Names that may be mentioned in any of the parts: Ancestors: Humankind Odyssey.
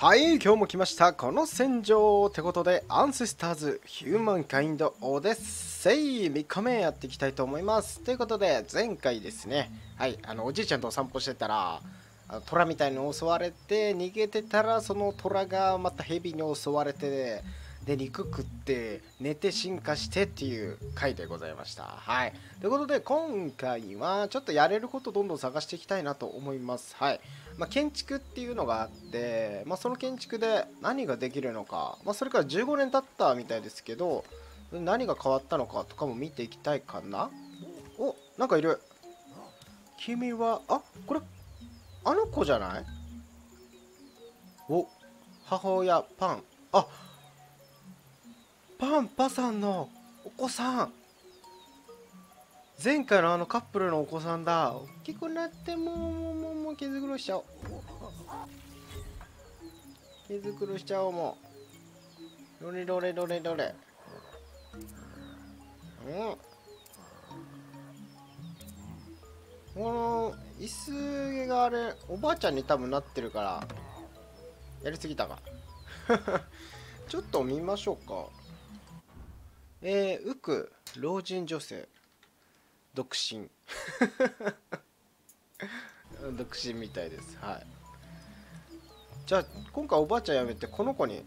はい、今日も来ました。この戦場ってことで、アンセスターズ・ヒューマンカインド・オデッセイ3日目やっていきたいと思います。ということで、前回ですね、はい、おじいちゃんとお散歩してたら、虎みたいに襲われて、逃げてたら、その虎がまた蛇に襲われて、で、肉食って、寝て進化してっていう回でございました。はい。ということで、今回は、ちょっとやれることどんどん探していきたいなと思います。はい。建築っていうのがあって、その建築で何ができるのか、それから15年経ったみたいですけど、何が変わったのかとかも見ていきたいかな。お、なんかいる。君は、あ、これ、あの子じゃない？お、母親、パン。あ、パンパさんのお子さん。前回のあのカップルのお子さんだ。大きくなってもう毛づくろしちゃおう。毛づくろしちゃおうもう。どれどれどれどれ。うん。この椅子があれ、おばあちゃんに多分なってるから、やりすぎたか。ちょっと見ましょうか。老人女性。独身独身みたいです。はい、じゃあ今回おばあちゃん辞めてこの子に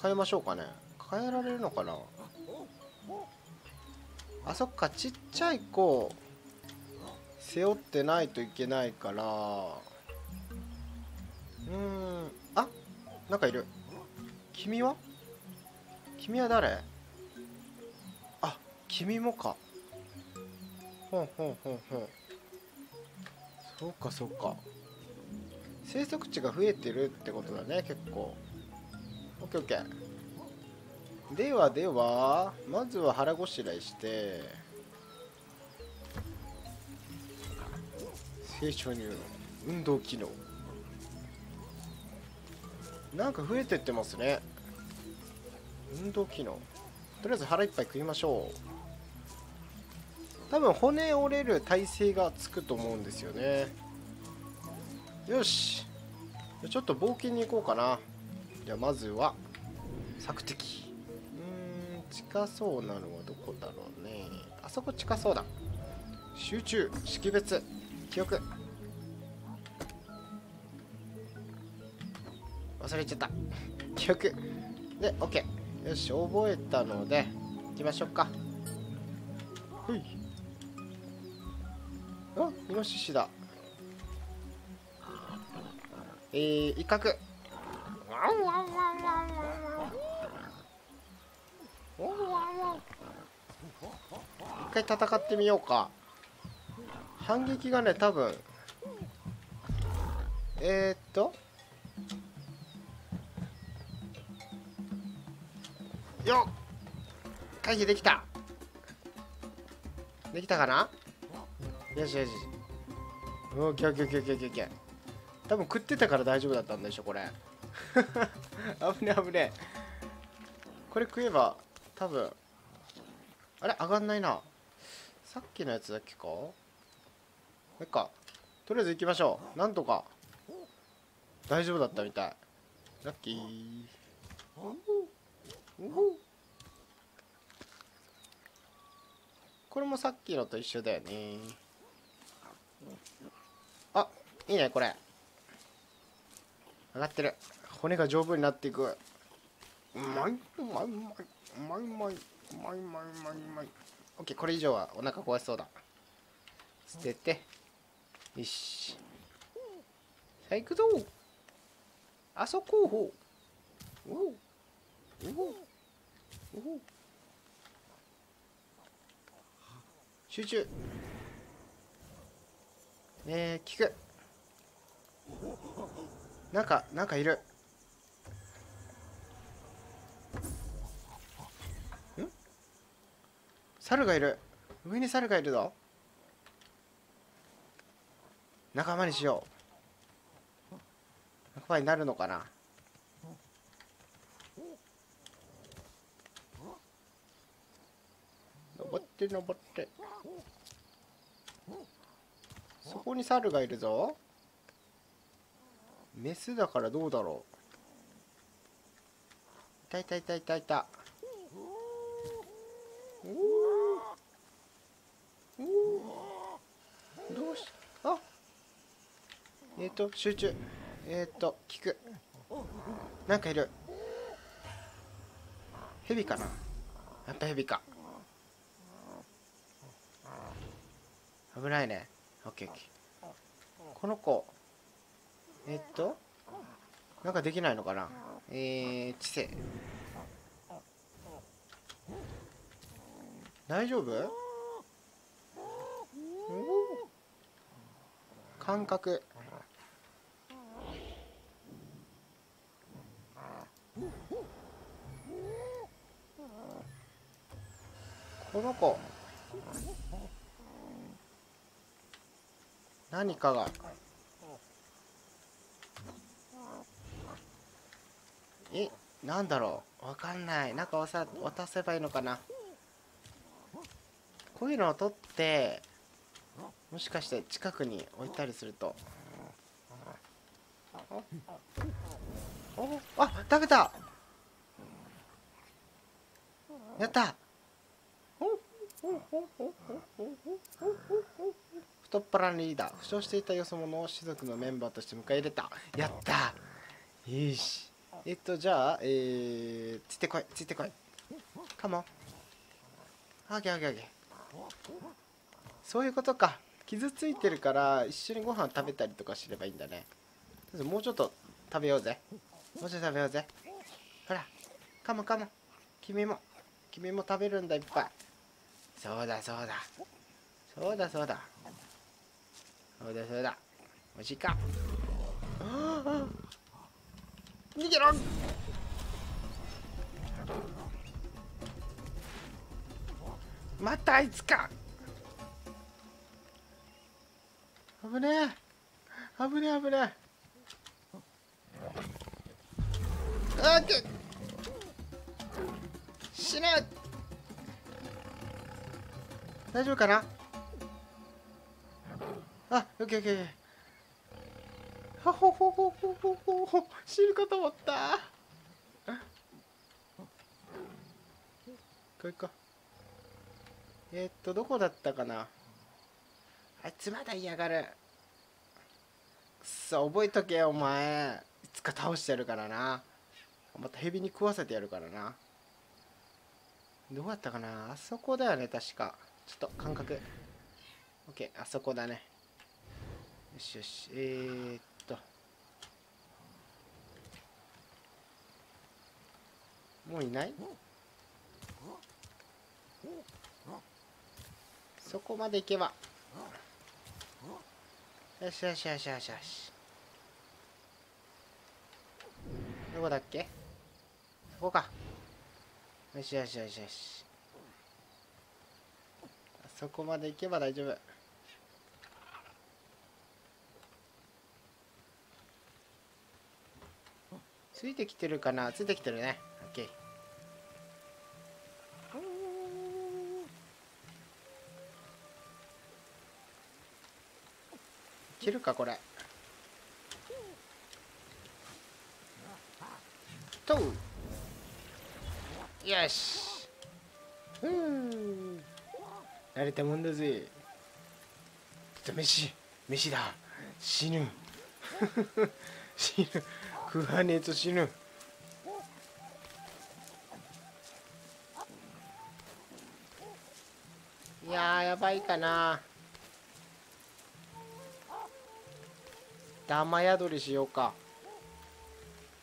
変えましょうかね。変えられるのかなあ。そっか、ちっちゃい子を背負ってないといけないから、あ、なんかいる。君は誰？あ、君もか。ほんほんほんほん。そうかそうか。生息地が増えてるってことだね、結構。オッケーオッケー。ではでは、まずは腹ごしらえして、成長乳、運動機能。なんか増えてってますね。運動機能。とりあえず腹いっぱい食いましょう。多分骨折れる体勢がつくと思うんですよね。よし、ちょっと冒険に行こうかな。じゃあまずは索敵。近そうなのはどこだろうね。あそこ近そうだ。集中、識別、記憶。忘れちゃった。記憶で OK。 よし、覚えたので行きましょうか。はい、あ、イノシシだ。威嚇。一回戦ってみようか。反撃がね、多分よっ、回避できた。できたかな。よしよし。オッケーオッケーオッケーオッケー。多分食ってたから大丈夫だったんでしょ、これ。危ね危ね。これ食えば、多分。あれ、上がんないな。さっきのやつだっけか？これか。とりあえず行きましょう。なんとか。大丈夫だったみたい。ラッキー。これもさっきのと一緒だよね。あ、いいね、これ。上がってる。骨が丈夫になっていく。うまい、うまい、うまい、うまい、うまい、うまい、うまい、うまい。オッケー、これ以上はお腹壊しそうだ。捨てて。よし。さあ、行くぞ。あそこをほう。おう。おう。おう。集中。聞く。なんかいる。ん？猿がいる。上に猿がいるぞ。仲間にしよう。仲間になるのかな。登って登って。そこに猿がいるぞ。メスだからどうだろう。いたいたいたいたいた。おお。どうし、あ。集中。聞く。なんかいる。ヘビかな。やっぱヘビか。危ないね。オッケーオッケー。この子。なんかできないのかな。知性。大丈夫？感覚。この子。何かが。なんだろう、わかんない。なんか渡せばいいのかな。こういうのを取って、もしかして近くに置いたりすると。お、あ、食べた。やった。太っ腹リーダー、負傷していたよそ者を種族のメンバーとして迎え入れた。やった。よし。じゃあ、ついてこい、ついてこい。カモン。あげあげあげ。そういうことか。傷ついてるから、一緒にご飯食べたりとかすればいいんだね。もうちょっと食べようぜ。もうちょっと食べようぜ。ほら、カモンカモン。君も、君も食べるんだ、いっぱい。そうだそうだ。そうだそうだ。そうだそうだ。おいしいか。逃げろ。またあいつか。危ねえ危ねえ危ねえ。あっ死ぬ。大丈夫かな。あ、オッケーオッケー。あほほほほほほほ、死ぬかと思った。こいこ。どこだったかな。あいつまだ嫌がる。くそ、覚えとけよお前。いつか倒してやるからな。またヘビに食わせてやるからな。どうだったかな。あそこだよね確か。ちょっと感覚。オッケー、あそこだね。よしよし。もういない？そこまで行けば。よしよしよしよしよし。どこだっけ？そこか。よしよしよしよし。あそこまで行けば大丈夫。ついてきてるかな？ついてきてるね。いけるかこれ。とう。よし。慣れたもんだぜ。ちょっと飯だ。死ぬ。死ぬ。食わねえと死ぬ。いやー、やばいかな。雨宿りしようか。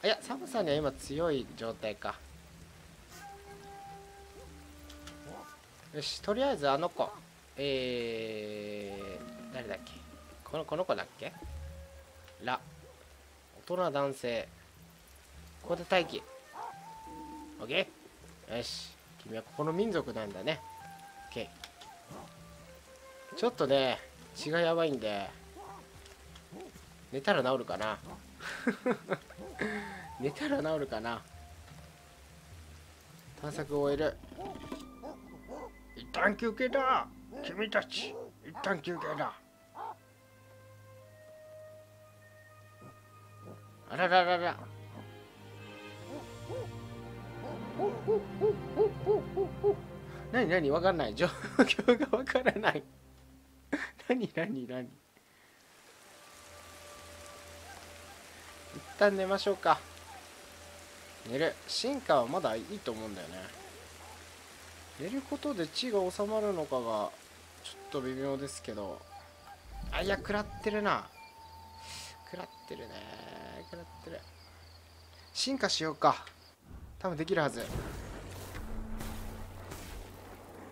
いや、寒さには今強い状態か。よし、とりあえずあの子。誰だっけ。この子だっけ。ら大人男性。ここで待機。オッケー。よし、君はここの民族なんだね。オッケー。ちょっとね、血がやばいんで寝たら治るかな。寝たら治るかな。探索を終える。一旦休憩だ。君たち、一旦休憩だ。あらららら。何何わかんない。状況がわからない。何何何。一旦寝ましょうか。寝る。進化はまだいいと思うんだよね。寝ることで血が収まるのかがちょっと微妙ですけど。あ、いや、食らってるな。食らってるね。食らってる。進化しようか。多分できるはず。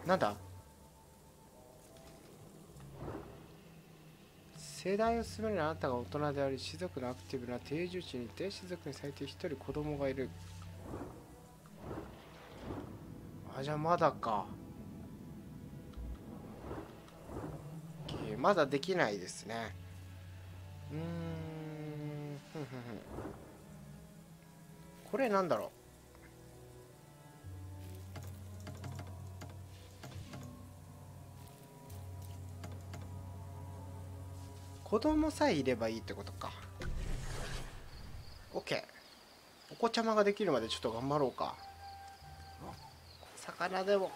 なんだ？世代を進めるあなたが大人であり、士族のアクティブな定住地にいて、士族に最低1人子供がいる。あ、じゃあまだか。まだできないですね。これなんだろう。子供さえいればいいってことか。 OK。 お子ちゃまができるまでちょっと頑張ろうか。魚でも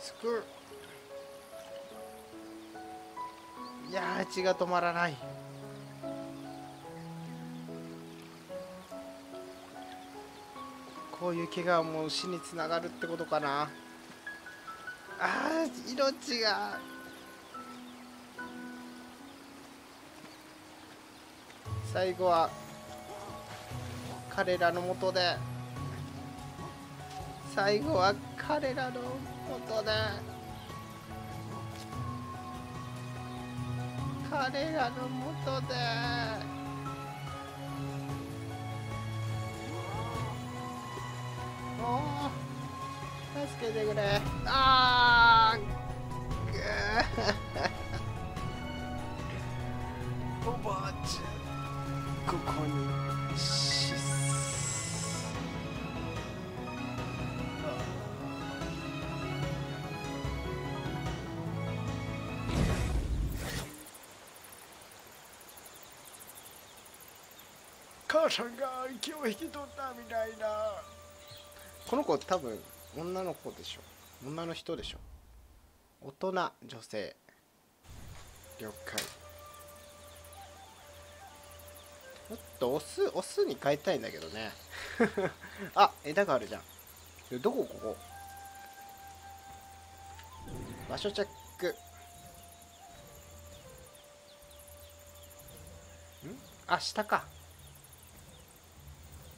すくう。いやー、血が止まらない。こういう怪我はもう死につながるってことかな。あー、命が。最後は彼らのもとで、最後は彼らのもとで、彼らのもとで。もう助けてくれ。ああぐーおばあちゃん、ここにし母さんが息を引き取ったみたいな。この子多分女の子でしょ。女の人でしょ。大人女性。了解。ちょっとオスに変えたいんだけどね。あ、枝があるじゃん。どこここ。場所チェック。ん？あ、下か。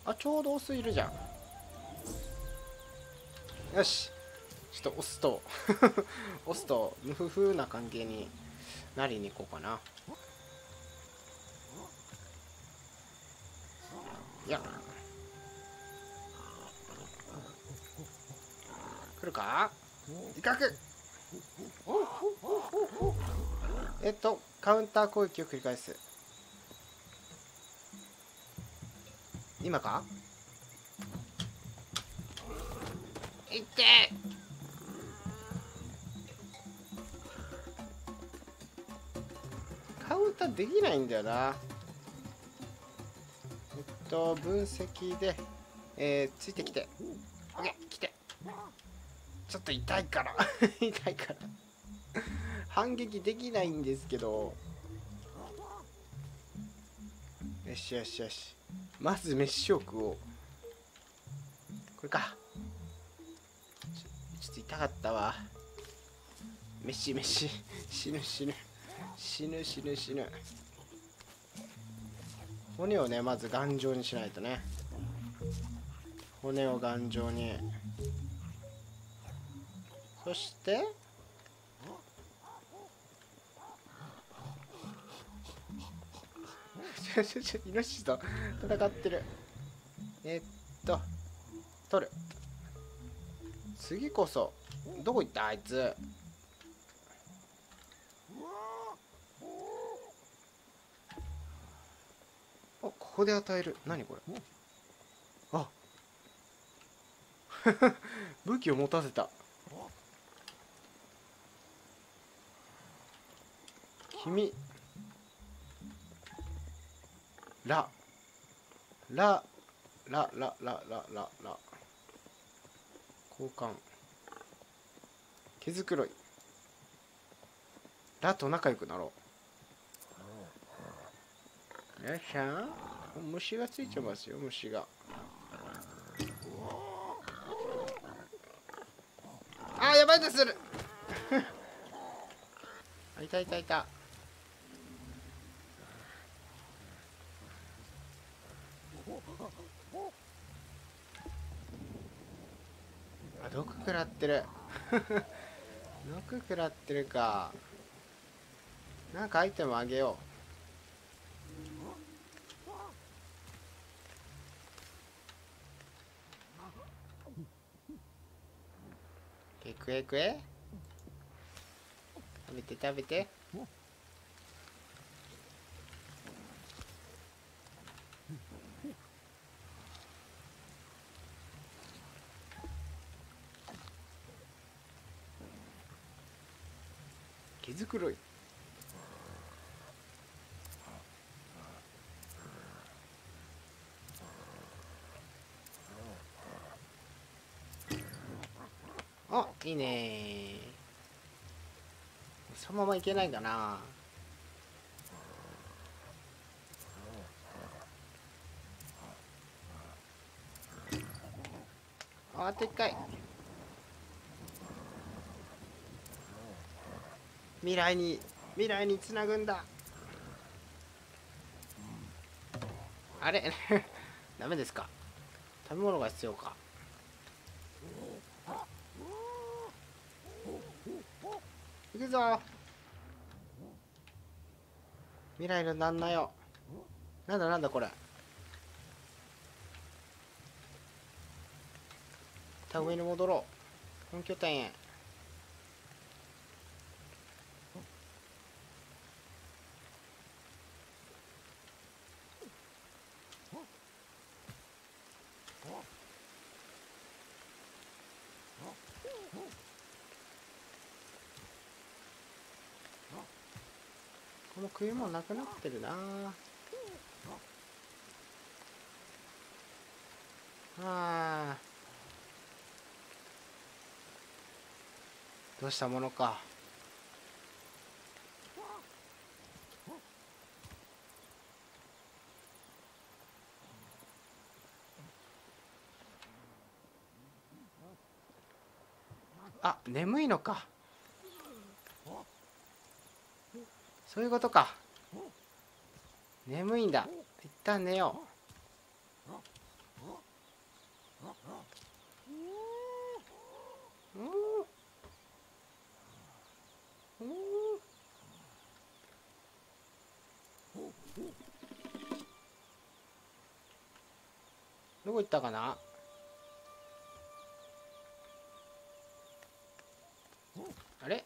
あ、ちょうどオスいるじゃん。よし、ちょっとオスとオスとムフフな関係になりに行こうかな。いや、来るか。威嚇。カウンター攻撃を繰り返す。今か？いって。カウンターできないんだよな。分析で、ついてきて。オッケー、来て。ちょっと痛いから。痛いから。反撃できないんですけど。よしよしよし。まず飯を食おう。これか。ちょっと痛かったわ。飯。死ぬ。骨をね、まず頑丈にしないとね。骨を頑丈に。そしてイノシシと戦ってる。取る。次こそどこ行った？あいつここで与える。何これ。あ武器を持たせた。君らららららららら交換毛づくろいらと仲良くなろう。よいしょ、虫がついちゃいますよ、虫が。あー、やばいでするあ、いたいたいた。あ、毒食らってる毒食らってるか。なんかアイテムあげよう。くえくえ、食べて食べて。毛づくろい。あ、いいね。そのままいけないかな。あと1回。未来につなぐんだ。あれダメですか。食べ物が必要か。行くぞ未来の旦那よ。なんだなんだこれ。田植えに戻ろう。本拠点へ。この食い物なくなってるなあ。どうしたものか。あ、眠いのか。そういうことか。眠いんだ。一旦寝よう。どこ行ったかな。あれ、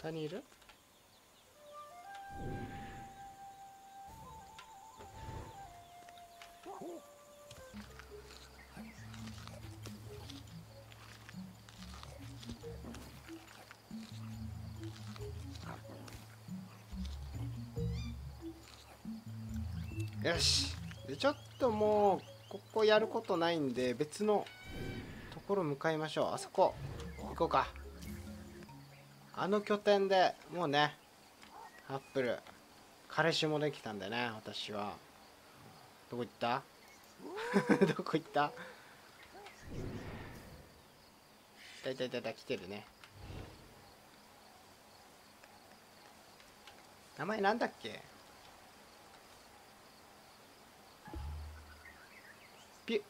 下にいる？よし。で、ちょっともうここやることないんで別のところ向かいましょう。あそこ行こうか。あの拠点でもうね、アップル彼氏もできたんでね。私はどこ行ったどこ行った。いたいたいた、来てるね。名前なんだっけ。ピ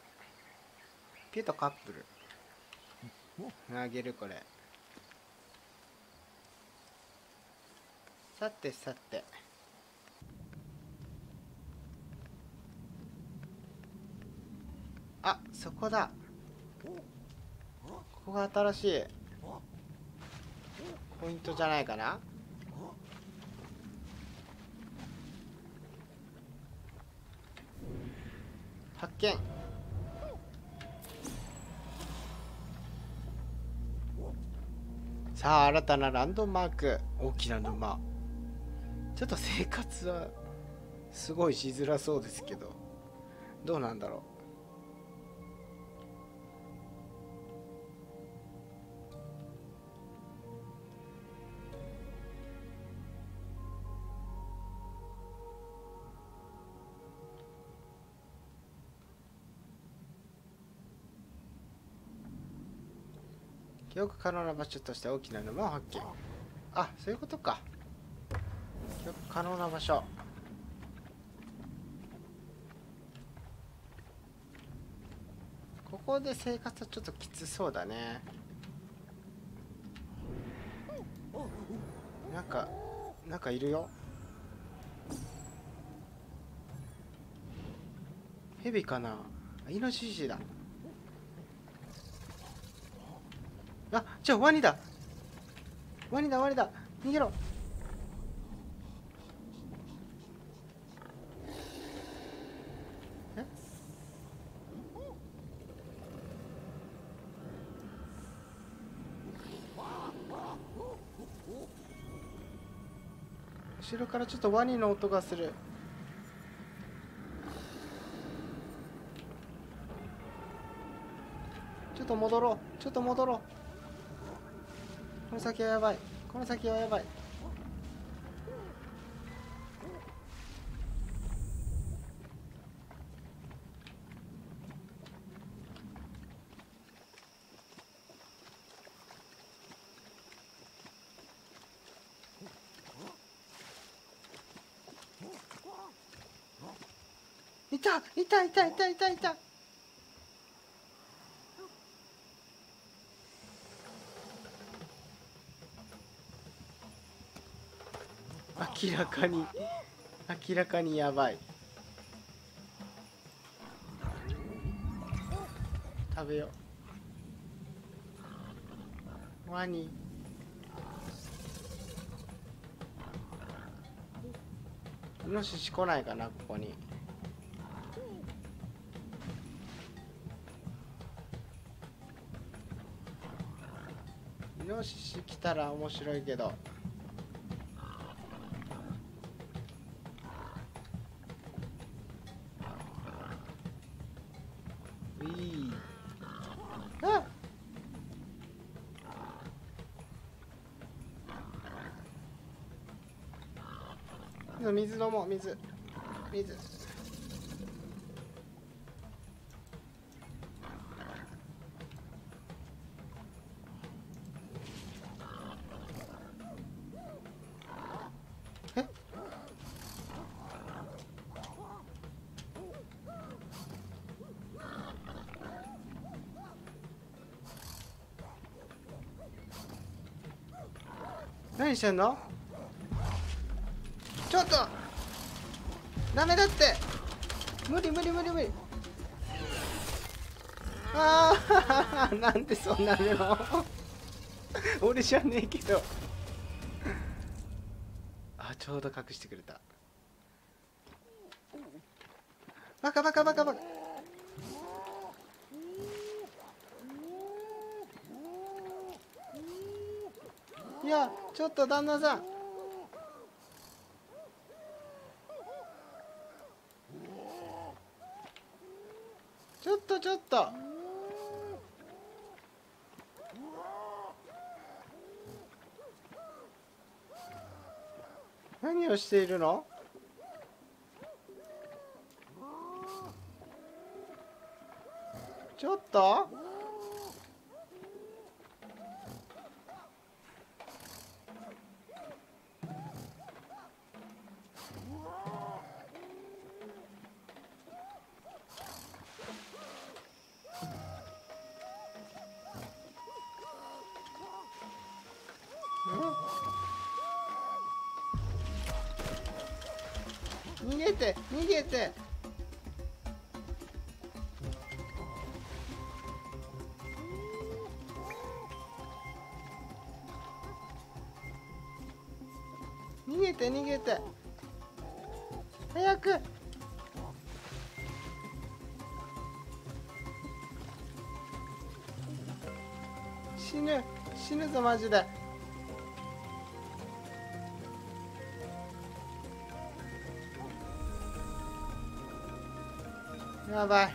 ュとカップルあげる。これさてさて、あ、そこだ。ここが新しいポイントじゃないかな。発見。さあ、新たなランドマーク、大きな沼。ちょっと生活はすごいしづらそうですけど、どうなんだろう。記憶可能な場所として大きな沼を発見。あ、そういうことか。記憶可能な場所。ここで生活はちょっときつそうだね。なんかいるよ。ヘビかな？イノシシだ。あ、ちょ、ワニだ。ワニだ。逃げろ。え？後ろからちょっとワニの音がする。ちょっと戻ろう。この先はやばい。いた。明らかにやばい。食べよう。ワニ。イノシシ来ないかな、ここに。イノシシ来たら面白いけど。水飲もう。え？何してんの？ちょっとダメだって。無理。ああなんでそんなでも俺じゃねえけどあ、ちょうど隠してくれた。バカ。いや、ちょっと旦那さん、ちょっと何をしているの？ちょっと逃げて。逃げて。早く。死ぬぞマジで。やばい。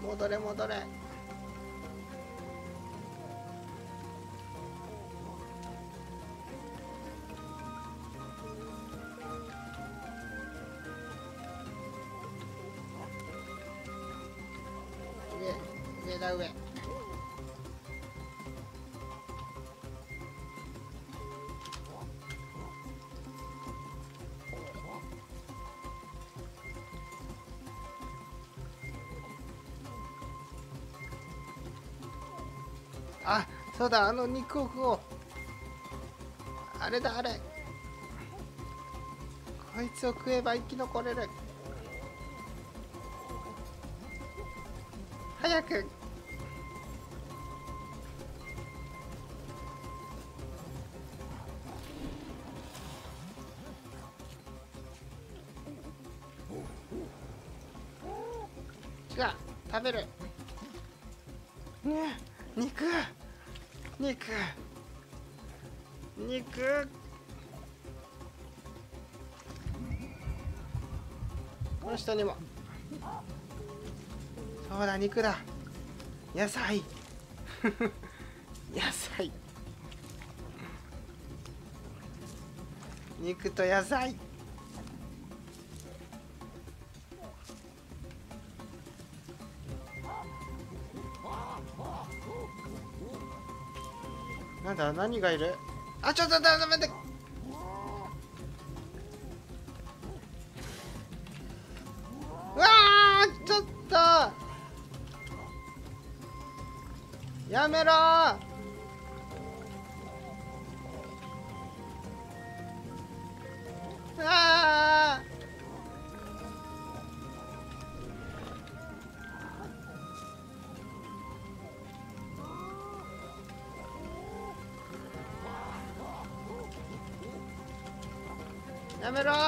戻れ戻れ。上だ上。あ、そうだ、あの肉を食おう。あれだあれ、こいつを食えば生き残れる。早く。違う、食べる。ね、肉肉肉。この下にも。そうだ、肉だ。野菜野菜、肉と野菜。なんだ、何がいる？あ、ちょっと待って。うわー、ちょっとやめろー。あー、やめろー。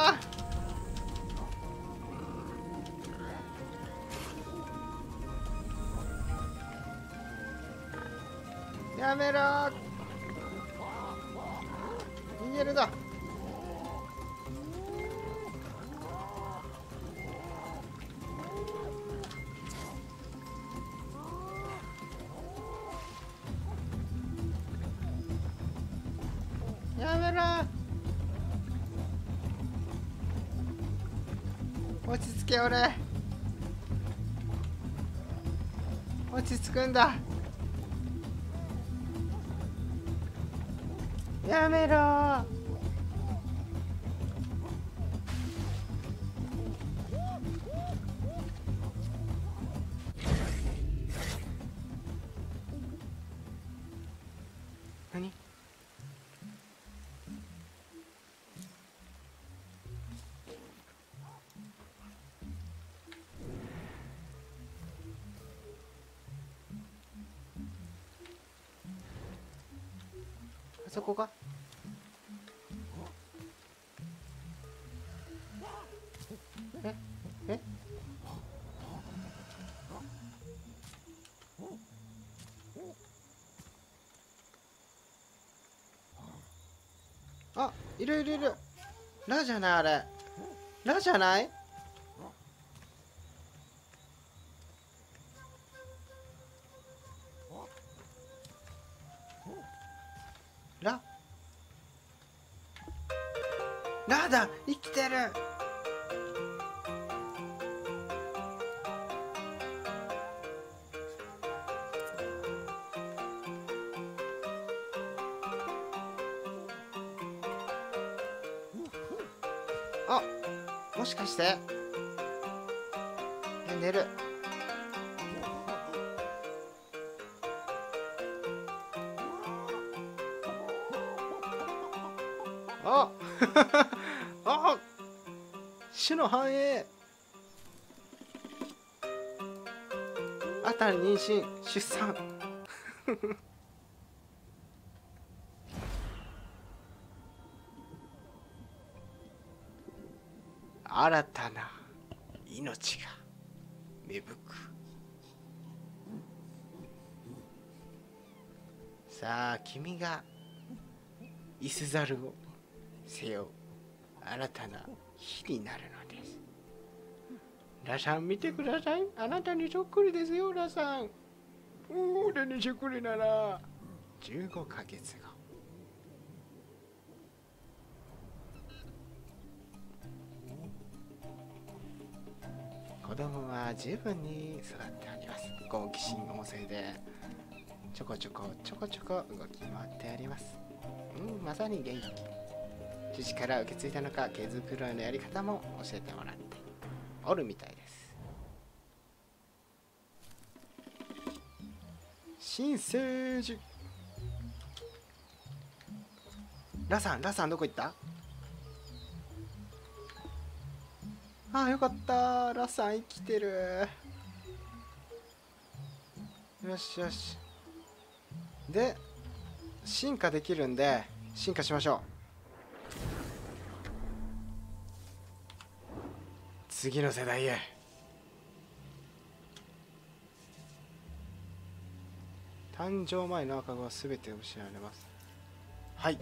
やめろー。逃げるぞ。やめろー。落ち着け、俺。落ち着くんだ。やめろー。何？あそこか？え？え？あ、いるいるいる。ラじゃない、あれラじゃない？ラだ、生きてる。あ、もしかして寝る。ああ、種の繁栄。あたり妊娠出産新たな命が芽吹く。さあ、君がいすざるを。せよ、新たな日になるのです。ラさん見てください、あなたにそっくりですよ、ラさん。俺にそっくりなら。15ヶ月後。子供は十分に育っております。好奇心旺盛で、ちょこちょこ動き回っております。まさに元気。父から受け継いだのか、毛づくろいのやり方も教えてもらっておるみたいです。新生児。ラさんどこ行った？ああ、よかったー、ラさん生きてるー。よしよし。で、進化できるんで、進化しましょう。次の世代へ。誕生前の赤子は全て失われます。はい。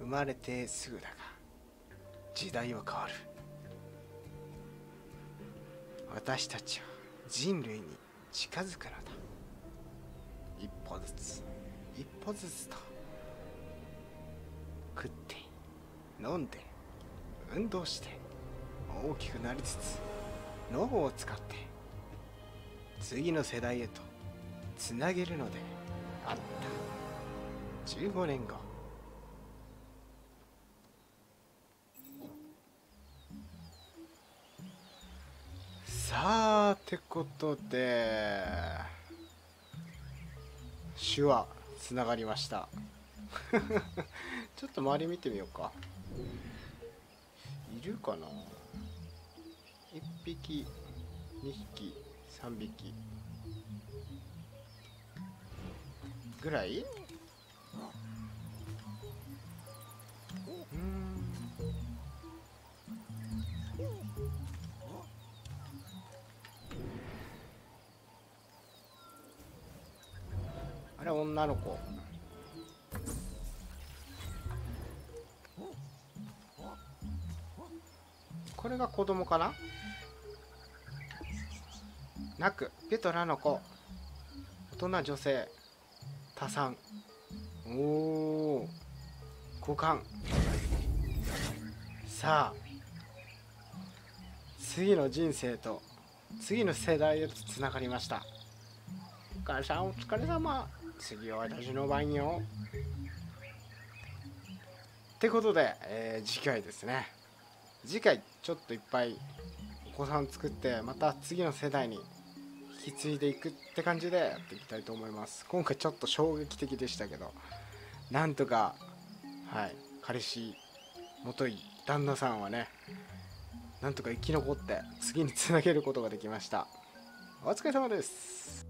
生まれてすぐだが時代は変わる。私たちは人類に近づくのだ。一歩ずつ一歩ずつと食って飲んで運動して大きくなりつつ脳を使って次の世代へとつなげるのであった。15年後。さあ、ってことで手話つながりましたちょっと周り見てみようか。いるかな。1匹2匹3匹ぐらい。女の子。これが子供かな。なくペトラの子。大人女性多産。おお、交換。さあ次の人生と次の世代へとつながりました。お母さんお疲れ様。次は私の番よ。ってことで、次回ですね。次回ちょっといっぱいお子さん作ってまた次の世代に引き継いでいくって感じでやっていきたいと思います。今回ちょっと衝撃的でしたけど、なんとか、はい、彼氏元い旦那さんはね、なんとか生き残って次につなげることができました。お疲れ様です。